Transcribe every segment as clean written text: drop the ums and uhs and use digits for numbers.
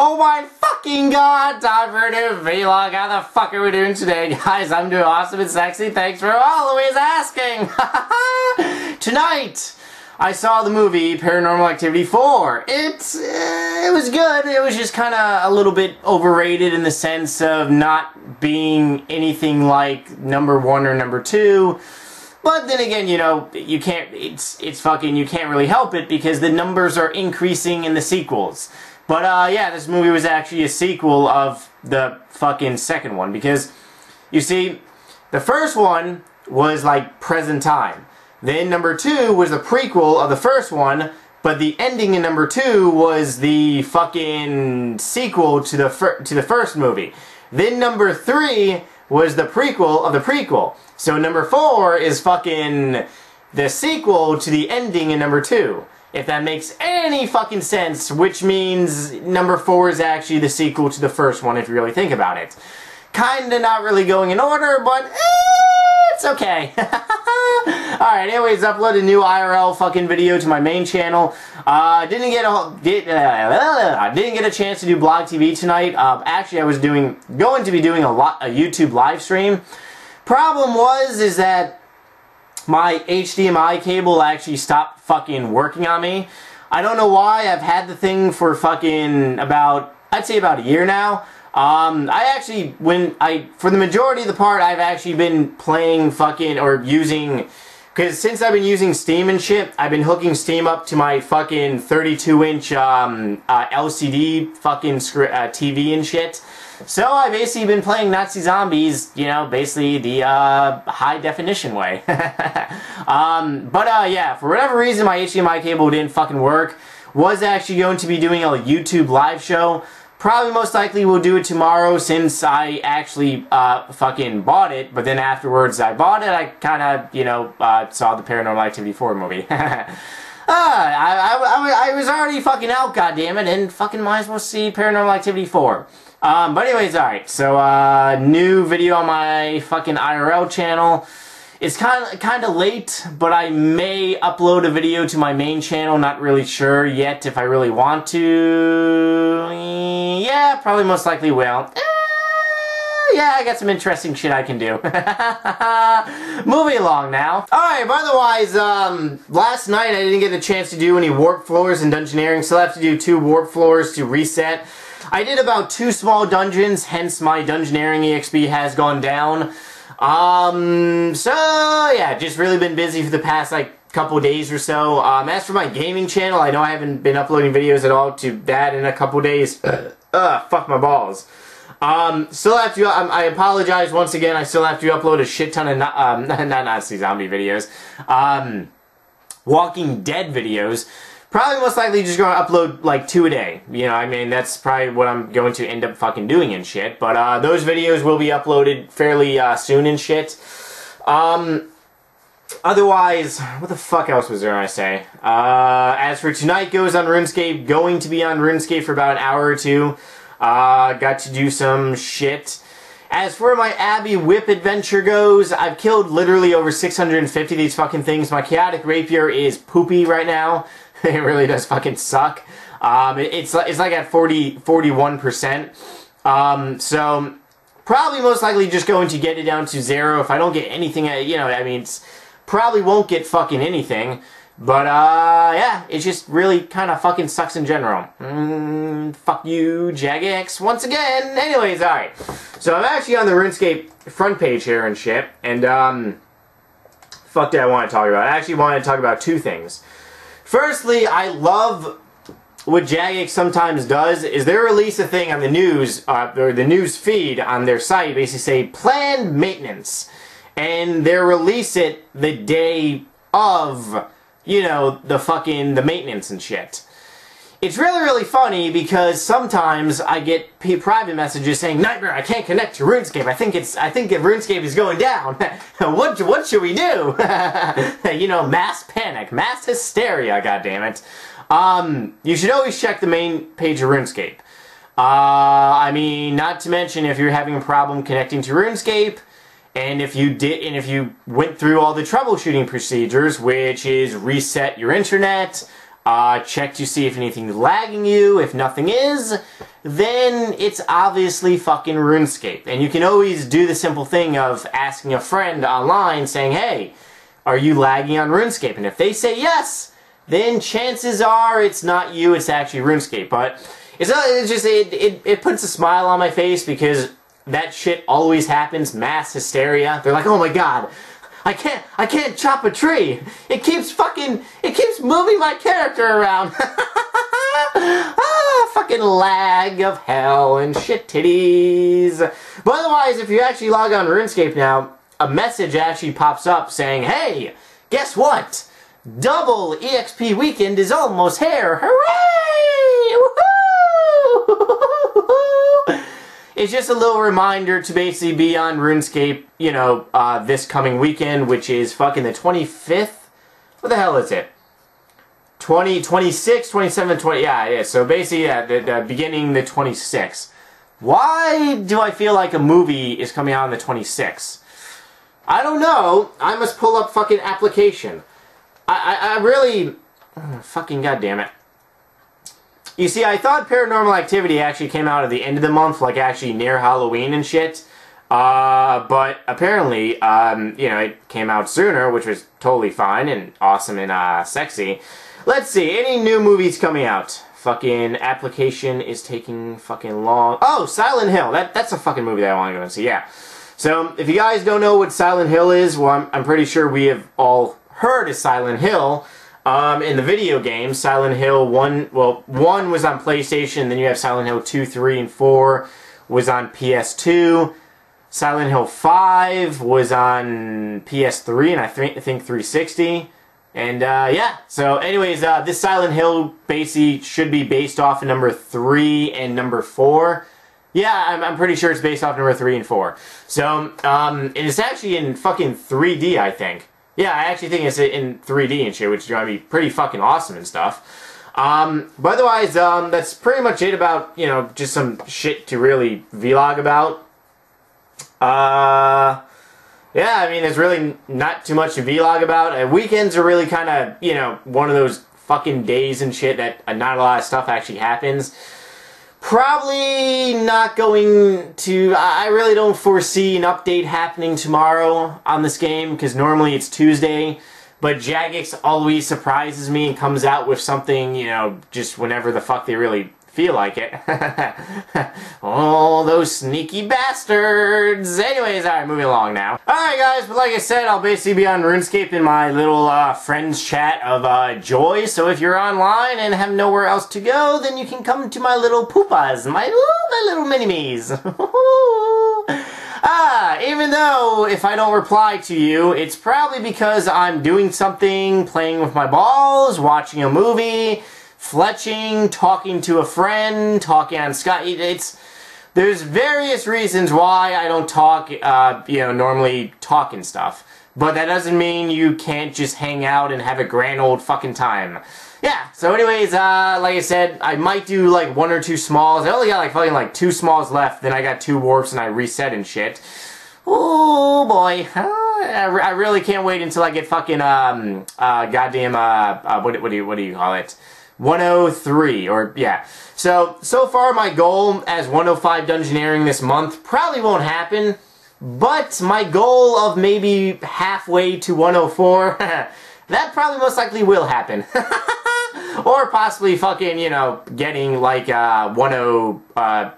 Oh my fucking god, time for a new vlog. How the fuck are we doing today, guys? I'm doing awesome and sexy. Thanks for always asking. Tonight, I saw the movie Paranormal Activity 4. It was good. It was just kind of a little bit overrated in the sense of not being anything like number one or number two. But then again, you know, you can't, it's fucking, you can't really help it because the numbers are increasing in the sequels. But yeah, this movie was actually a sequel of the fucking second one because, you see, the first one was like present time. Then number two was the prequel of the first one, but the ending in number two was the fucking sequel to the first movie. Then number three was the prequel of the prequel. So number four is fucking the sequel to the ending in number two. If that makes any fucking sense, which means number four is actually the sequel to the first one if you really think about it. Kinda not really going in order, but it's okay. Alright, anyways, upload a new IRL fucking video to my main channel. I didn't get a chance to do Blog TV tonight. Actually, I was going to be doing a YouTube live stream. Problem is that my HDMI cable actually stopped fucking working on me. I don't know why. I've had the thing for fucking about a year now. For the majority of the part, I've actually been playing fucking, or using, because since I've been using Steam and shit, I've been hooking Steam up to my fucking 32-inch, LCD fucking TV and shit. So I've basically been playing Nazi Zombies, you know, basically the, high definition way. Yeah, for whatever reason, my HDMI cable didn't fucking work. Was actually going to be doing a YouTube live show. Probably most likely we'll do it tomorrow since I actually, fucking bought it, but then afterwards I bought it, I kinda, you know, saw the Paranormal Activity 4 movie. I was already fucking out, goddammit, and fucking might as well see Paranormal Activity 4. But anyways, alright, so, new video on my fucking IRL channel. It's kinda late, but I may upload a video to my main channel, not really sure yet if I really want to. Yeah, probably most likely will. Yeah, I got some interesting shit I can do. Moving along now. Alright, but otherwise, last night I didn't get a chance to do any warp floors in Dungeoneering, so I have to do 2 warp floors to reset. I did about 2 small dungeons, hence my Dungeoneering EXP has gone down. So yeah, just really been busy for the past, like, couple days or so. As for my gaming channel, I know I haven't been uploading videos at all to that in a couple days. Fuck my balls. I apologize once again, I still have to upload a shit ton of, not Nazi Zombie videos, Walking Dead videos. Probably most likely just gonna upload, like, 2 a day. You know, I mean, that's probably what I'm going to end up fucking doing and shit. But, those videos will be uploaded fairly, soon and shit. Otherwise, what the fuck else was there I say? As for tonight goes on RuneScape, going to be on RuneScape for about an hour or 2. Got to do some shit. As for my Abbey Whip adventure goes, I've killed literally over 650 of these fucking things. My Chaotic Rapier is poopy right now. It really does fucking suck. It's like at 41%. So probably most likely just going to get it down to 0 if I don't get anything. You know, I mean, it's, probably won't get fucking anything. But yeah, it just really kind of fucking sucks in general. Fuck you, Jagex, once again. Anyways, all right. So I'm actually on the RuneScape front page here and shit, and fuck, did I want to talk about? I actually wanted to talk about 2 things. Firstly, I love what Jagex sometimes does is they release a thing on the news, or the news feed on their site, basically say planned maintenance, and they release it the day of, you know, the fucking, the maintenance and shit. It's really, really funny because sometimes I get private messages saying, Nightmare, I can't connect to RuneScape. I think RuneScape is going down. What should we do? You know, mass panic, mass hysteria, goddammit. You should always check the main page of RuneScape. I mean, not to mention if you're having a problem connecting to RuneScape, and if you did, and if you went through all the troubleshooting procedures, which is reset your internet, check to see if anything's lagging you. If nothing is, then it's obviously fucking RuneScape. And you can always do the simple thing of asking a friend online saying, hey, are you lagging on RuneScape? And if they say yes, then chances are it's not you, it's actually RuneScape. But it's not, it's just, it puts a smile on my face because that shit always happens, mass hysteria. They're like, oh my god, I can't chop a tree. It keeps moving my character around. Ah, fucking lag of hell and shit titties. But otherwise, if you actually log on RuneScape now, a message actually pops up saying, hey, guess what? Double EXP weekend is almost here. Hooray! Woohoo! It's just a little reminder to basically be on RuneScape, you know, this coming weekend, which is fucking the 25th? What the hell is it? 20, 26, 27, 20, yeah, so basically, yeah, the beginning the 26th. Why do I feel like a movie is coming out on the 26th? I don't know. I must pull up fucking application. I really... Fucking goddammit. You see, I thought Paranormal Activity actually came out at the end of the month, like actually near Halloween and shit. But apparently, you know, it came out sooner, which was totally fine and awesome and, sexy. Let's see, any new movies coming out? Fucking application is taking fucking long. Oh, Silent Hill. That's a fucking movie that I want to go and see, yeah. So, if you guys don't know what Silent Hill is, well, I'm pretty sure we have all heard of Silent Hill. In the video game, Silent Hill 1, well, 1 was on PlayStation, then you have Silent Hill 2, 3, and 4 was on PS2. Silent Hill 5 was on PS3, and I think 360. And, yeah. So, anyways, this Silent Hill basically should be based off of number 3 and number 4. Yeah, I'm pretty sure it's based off number 3 and 4. So, and it's actually in fucking 3D, I think. Yeah, I actually think it's in 3D and shit, which is going to be pretty fucking awesome and stuff. But otherwise, that's pretty much it about, you know, just some shit to really vlog about. Yeah, I mean, there's really not too much to vlog about. Weekends are really kind of, you know, one of those fucking days and shit that not a lot of stuff actually happens. Probably not going to... I really don't foresee an update happening tomorrow on this game, because normally it's Tuesday, but Jagex always surprises me and comes out with something, you know, just whenever the fuck they really feel like it. Oh, those sneaky bastards! Anyways, alright, moving along now. Alright guys, but like I said, I'll basically be on RuneScape in my little friends chat of joy, so if you're online and have nowhere else to go, then you can come to my little poopas, my little mini-me's. Even though if I don't reply to you, it's probably because I'm doing something, playing with my balls, watching a movie, fletching, talking to a friend, talking on Skype. There's various reasons why I don't talk, you know, normally talking stuff. But that doesn't mean you can't just hang out and have a grand old fucking time. Yeah, so anyways, like I said, I might do like 1 or 2 smalls. I only got like fucking like 2 smalls left, then I got 2 warps and I reset and shit. Oh boy, I really can't wait until I get fucking, goddamn, what do you call it? 103, or, yeah. So far my goal as 105 Dungeoneering this month probably won't happen, but my goal of maybe halfway to 104, that probably most likely will happen. Or possibly fucking, you know, getting like, maybe I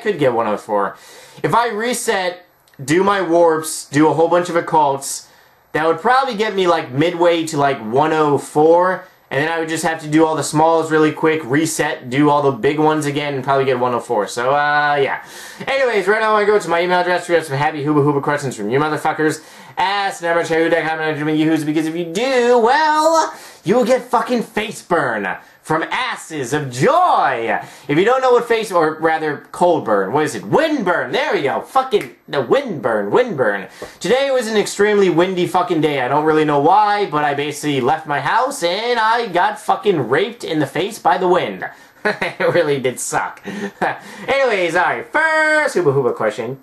could get 104. If I reset, do my warps, do a whole bunch of occults, that would probably get me like midway to like 104, and then I would just have to do all the smalls really quick, reset, do all the big ones again, and probably get 104. So, yeah. Anyways, right now I go to my email address to get some happy hooba hooba questions from you motherfuckers. Ask never check who deck how many yahoos, because if you do, well, you will get fucking face burn from asses of joy. If you don't know what face, or rather cold burn, what is it? Wind burn. There we go. Fucking the wind burn. Wind burn. Today was an extremely windy fucking day. I don't really know why, but I basically left my house and I got fucking raped in the face by the wind. It really did suck. Anyways, alright, first hooba hooba question.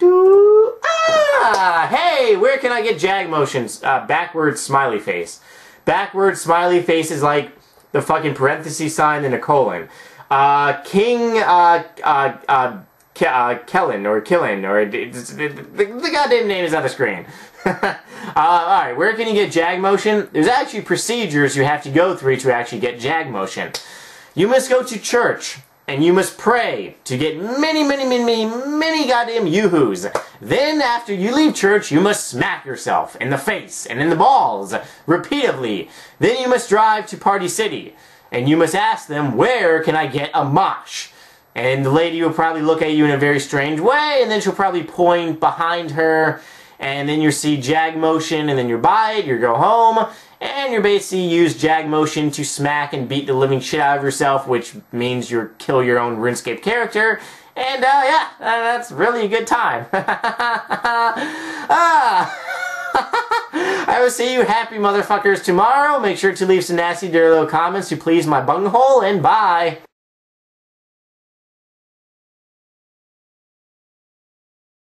Hey, where can I get jag motions? Backwards smiley face. Backwards smiley face is like the fucking parenthesis sign and a colon. King Kellen or Killen or the goddamn name is on the screen. Alright, where can you get jag motion? There's actually procedures you have to go through to actually get jag motion. You must go to church and you must pray to get many goddamn yoo-hoos. Then after you leave church, you must smack yourself in the face and in the balls repeatedly. Then you must drive to Party City and you must ask them, where can I get a mosh? And the lady will probably look at you in a very strange way, and then she'll probably point behind her, and then you'll see jag motion, and then you buy it, you go home, and you basically use jag motion to smack and beat the living shit out of yourself, which means you'll kill your own RuneScape character, and yeah, that's really a good time. I will see you happy motherfuckers tomorrow. Make sure to leave some nasty dirty little comments to please my bunghole, and bye!